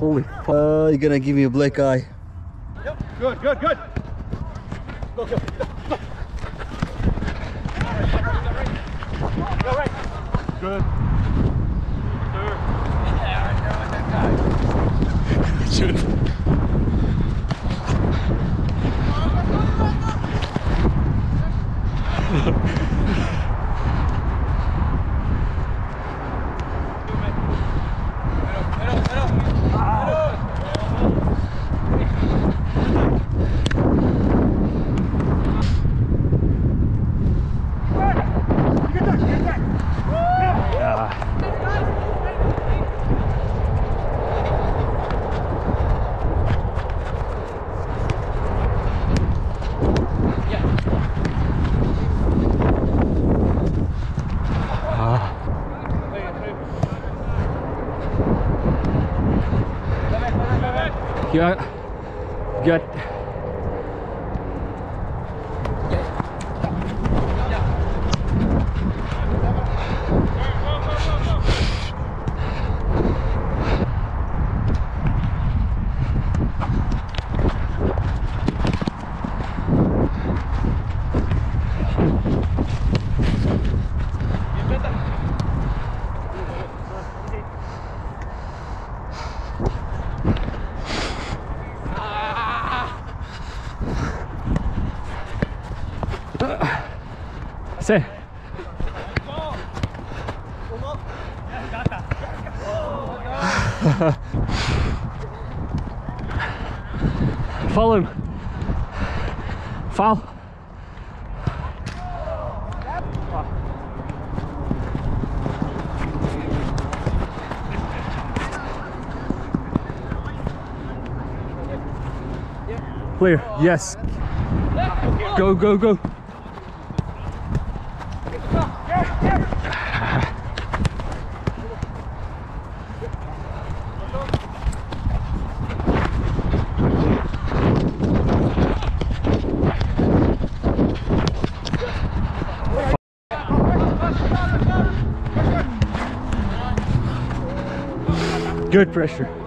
Holy f***. You're gonna give me a black eye. Yep, good. Go, go. All right. Good. Sure. Yeah, all right, that guy. Got. Say. Follow him. Foul. Clear. Yes. Go. Good pressure.